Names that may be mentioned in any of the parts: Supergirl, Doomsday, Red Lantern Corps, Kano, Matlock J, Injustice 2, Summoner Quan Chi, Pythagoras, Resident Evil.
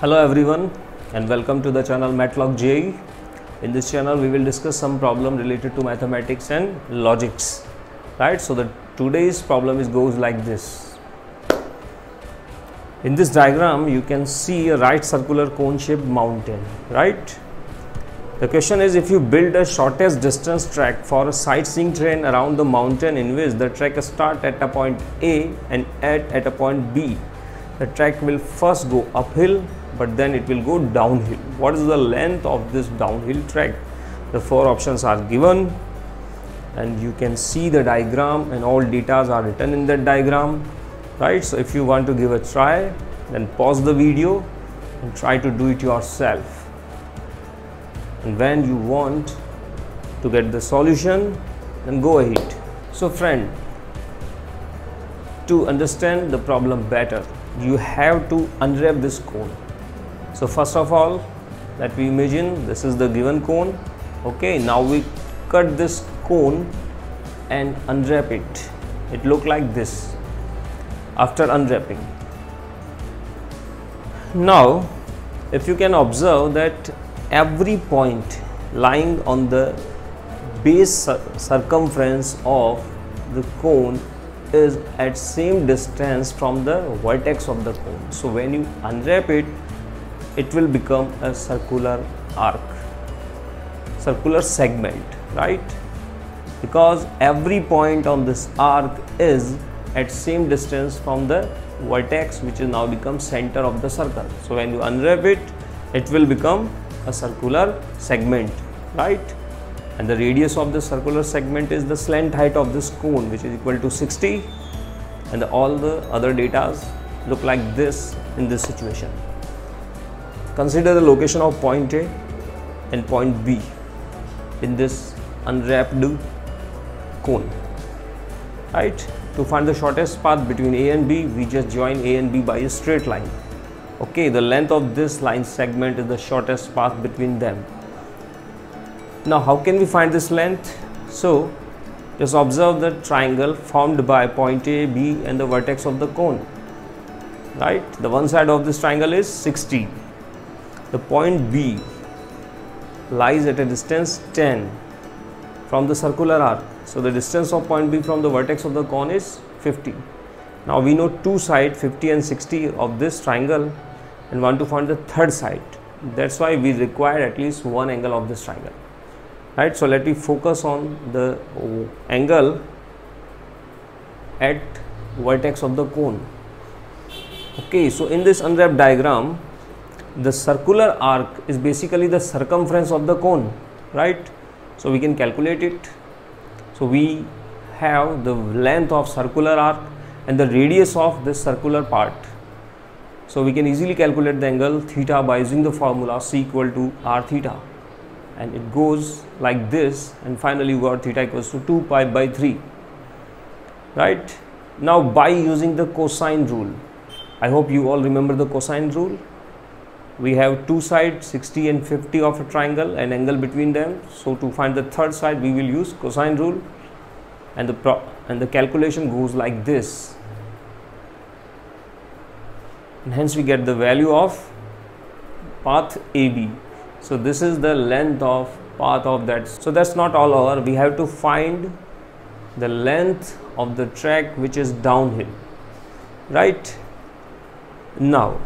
Hello everyone and welcome to the channel Matlock J. In this channel we will discuss some problem related to mathematics and logics. Right, so the today's problem goes like this. In this diagram you can see a right circular cone shaped mountain, right? The question is, if you build a shortest distance track for a sightseeing train around the mountain in which the track starts at a point A and ends at a point B. The track will first go uphill, but then it will go downhill. What is the length of this downhill track? The four options are given and you can see the diagram and all data are written in that diagram, right? So if you want to give a try, then pause the video and try to do it yourself. And when you want to get the solution, then go ahead. So friend, to understand the problem better, you have to unwrap this cone. So first of all, that we imagine this is the given cone. Okay, now we cut this cone and unwrap it. It looks like this after unwrapping. Now if you can observe that every point lying on the base circumference of the cone is at same distance from the vertex of the cone. So when you unwrap it, it will become a circular arc, circular segment, right? Because every point on this arc is at same distance from the vertex, which is now become center of the circle. So when you unwrap it, it will become a circular segment, right? And the radius of the circular segment is the slant height of this cone, which is equal to 60, and all the other datas look like this in this situation. Consider the location of point A and point B in this unwrapped cone, right? To find the shortest path between A and B, we just join A and B by a straight line. Okay, the length of this line segment is the shortest path between them. Now how can we find this length? So just observe the triangle formed by point A, B and the vertex of the cone, right? The one side of this triangle is 60. The point B lies at a distance 10 from the circular arc. So the distance of point B from the vertex of the cone is 50. Now we know two sides, 50 and 60 of this triangle, and want to find the third side. That's why we require at least one angle of this triangle. Right, so let me focus on the angle at vertex of the cone. Okay, so in this unwrapped diagram, the circular arc is basically the circumference of the cone, right? So we can calculate it. So we have the length of circular arc and the radius of this circular part. So we can easily calculate the angle theta by using the formula C equal to r theta. And it goes like this, and finally you got theta equals to 2 pi by 3, right? Now by using the cosine rule, I hope you all remember the cosine rule. We have two sides, 60 and 50 of a triangle, an angle between them. So to find the third side, we will use cosine rule, and the calculation goes like this, and hence we get the value of path AB. So this is the length of path of that. So that's not all over. We have to find the length of the track which is downhill, right? Now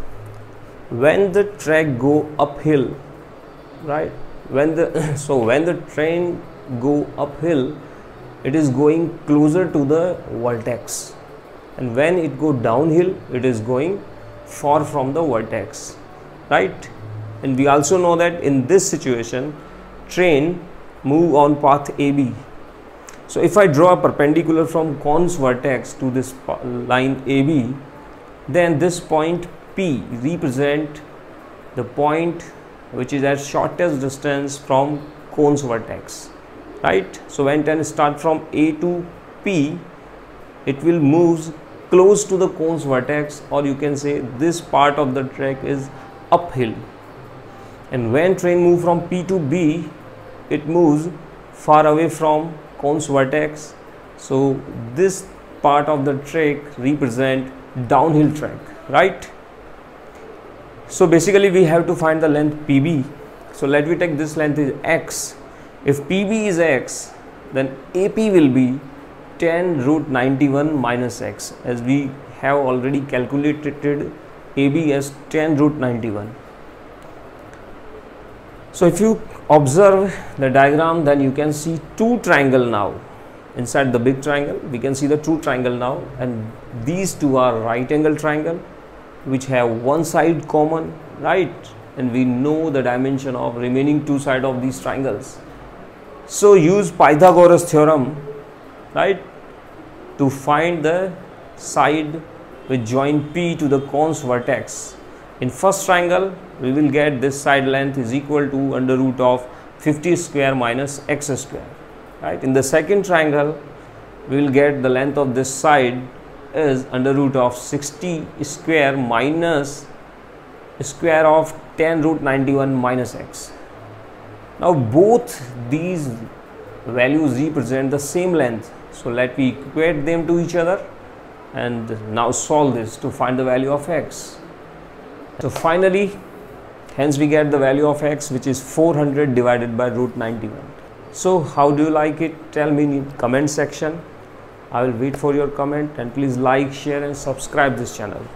when the track go uphill, right? When the train go uphill, it is going closer to the vertex, and when it go downhill, it is going far from the vertex, right? And we also know that in this situation, train move on path AB. So if I draw a perpendicular from cone's vertex to this line AB, then this point P represent the point which is at shortest distance from cone's vertex, right? So when train start from A to P, it will move close to the cone's vertex, or you can say this part of the track is uphill. And when train move from P to B, it moves far away from cone's vertex. So this part of the track represent downhill track, right? So basically we have to find the length PB. So let me take this length is x. If PB is x, then AP will be 10 root 91 minus x, as we have already calculated AB as 10 root 91. So if you observe the diagram, then you can see two triangle now. Inside the big triangle, we can see the two triangle now, and these two are right angle triangle which have one side common, right? And we know the dimension of remaining two sides of these triangles. So use Pythagoras theorem, right, to find the side which join P to the cons vertex. In first triangle, we will get this side length is equal to under root of 50 square minus x square, right? In the second triangle, we will get the length of this side is under root of 60 square minus square of 10 root 91 minus x. Now both these values represent the same length, so let me equate them to each other and now solve this to find the value of x. So finally, hence we get the value of x, which is 400 divided by root 91. So how do you like it? Tell me in the comment section. I will wait for your comment, and please like, share and subscribe this channel.